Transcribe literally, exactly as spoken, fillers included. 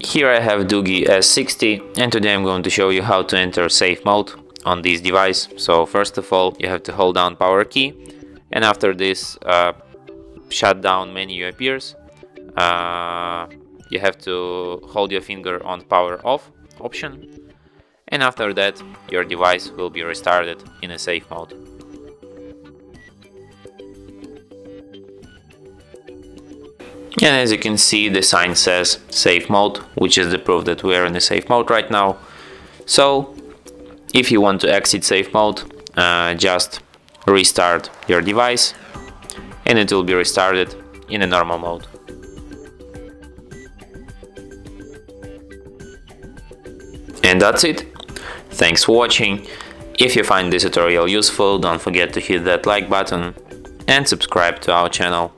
Here I have DOOGEE S sixty, and today I'm going to show you how to enter safe mode on this device. So first of all, you have to hold down power key, and after this uh, shutdown menu appears, uh, you have to hold your finger on power off option, and after that your device will be restarted in a safe mode. And as you can see, the sign says safe mode, which is the proof that we are in a safe mode right now. So if you want to exit safe mode, uh, just restart your device and it will be restarted in a normal mode. And that's it. Thanks for watching. If you find this tutorial useful, don't forget to hit that like button and subscribe to our channel.